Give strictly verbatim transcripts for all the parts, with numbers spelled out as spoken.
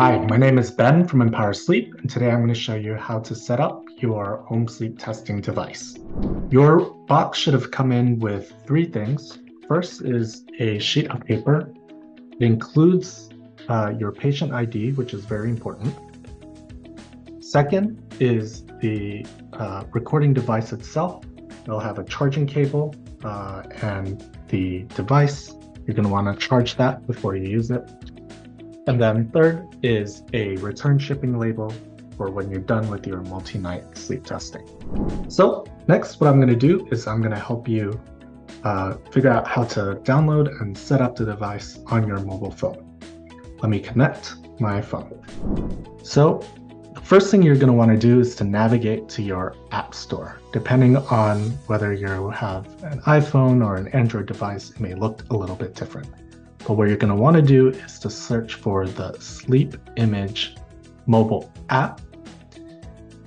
Hi, my name is Ben from Empower Sleep, and today I'm going to show you how to set up your home sleep testing device. Your box should have come in with three things. First is a sheet of paper. It includes uh, your patient I D, which is very important. Second is the uh, recording device itself. It'll have a charging cable uh, and the device. You're going to want to charge that before you use it. And then third is a return shipping label for when you're done with your multi-night sleep testing. So next, what I'm going to do is I'm going to help you uh, figure out how to download and set up the device on your mobile phone. Let me connect my phone. So the first thing you're going to want to do is to navigate to your app store. Depending on whether you have an iPhone or an Android device, it may look a little bit different. But what you're going to want to do is to search for the Sleep Image mobile app.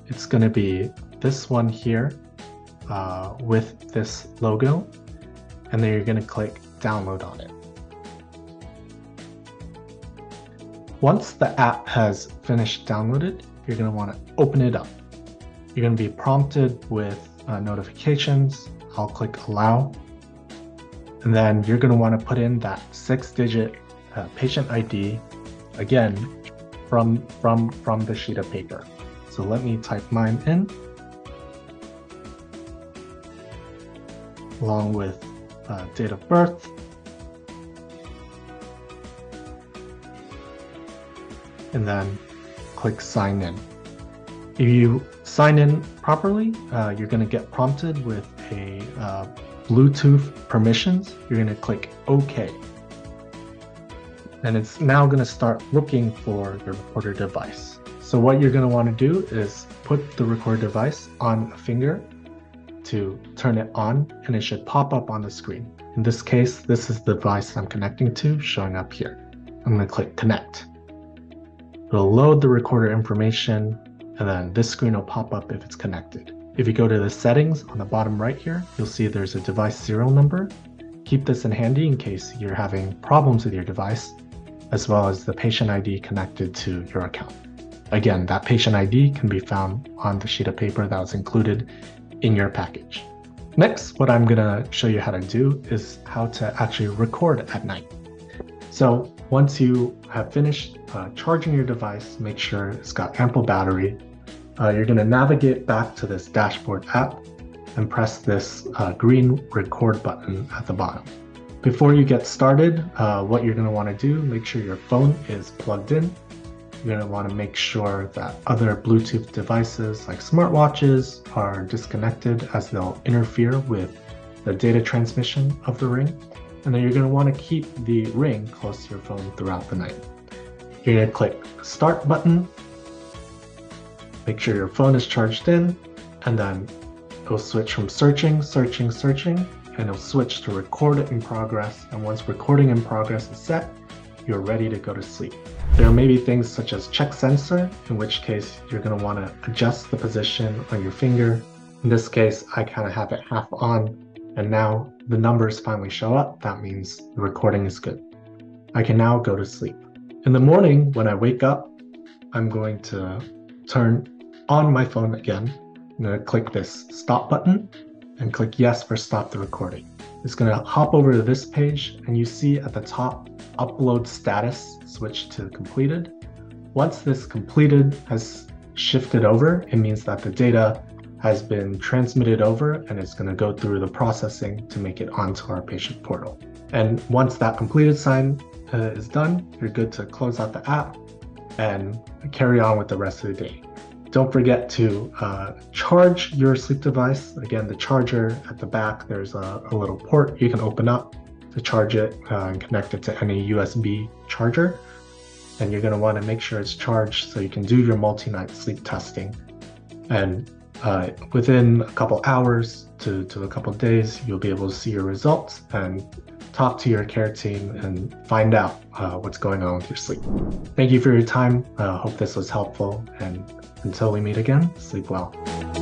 It's going to be this one here uh, with this logo, and then you're going to click download on it. Once the app has finished downloaded, you're going to want to open it up. You're going to be prompted with uh, notifications. I'll click allow. And then you're going to want to put in that six-digit uh, patient I D, again, from, from, from the sheet of paper. So let me type mine in, along with uh, date of birth. And then click sign in. If you sign in properly, uh, you're going to get prompted with a uh, Bluetooth permissions. You're going to click OK. And it's now going to start looking for your recorder device. So what you're going to want to do is put the recorder device on a finger to turn it on, and it should pop up on the screen. In this case, this is the device I'm connecting to, showing up here. I'm going to click connect. It'll load the recorder information, and then this screen will pop up if it's connected. If you go to the settings on the bottom right here, you'll see there's a device serial number. Keep this in handy in case you're having problems with your device, as well as the patient I D connected to your account. Again, that patient I D can be found on the sheet of paper that was included in your package. Next, what I'm going to show you how to do is how to actually record at night. So once you have finished uh, charging your device, make sure it's got ample battery. Uh, you're going to navigate back to this dashboard app and press this uh, green record button at the bottom. Before you get started, uh, what you're going to want to do, make sure your phone is plugged in. You're going to want to make sure that other Bluetooth devices like smartwatches are disconnected, as they'll interfere with the data transmission of the ring. And then you're going to want to keep the ring close to your phone throughout the night. You're going to click the start button. Make sure your phone is charged in, and then it'll switch from searching, searching, searching, and it'll switch to record in progress. And once recording in progress is set, you're ready to go to sleep. There may be things such as check sensor, in which case you're going to want to adjust the position on your finger. In this case, I kind of have it half on, and now the numbers finally show up. That means the recording is good. I can now go to sleep. In the morning, when I wake up, I'm going to turn on my phone again. I'm going to click this stop button and click yes for stop the recording. It's going to hop over to this page, and you see at the top upload status, switch to completed. Once this completed has shifted over, it means that the data has been transmitted over, and it's going to go through the processing to make it onto our patient portal. And once that completed sign uh, is done, you're good to close out the app and carry on with the rest of the day. Don't forget to uh, charge your sleep device. Again, the charger at the back, there's a, a little port you can open up to charge it uh, and connect it to any U S B charger. And you're going to want to make sure it's charged so you can do your multi-night sleep testing. And uh, within a couple hours to, to a couple days, you'll be able to see your results and talk to your care team and find out uh, what's going on with your sleep. Thank you for your time. I uh, hope this was helpful, and until we meet again, sleep well.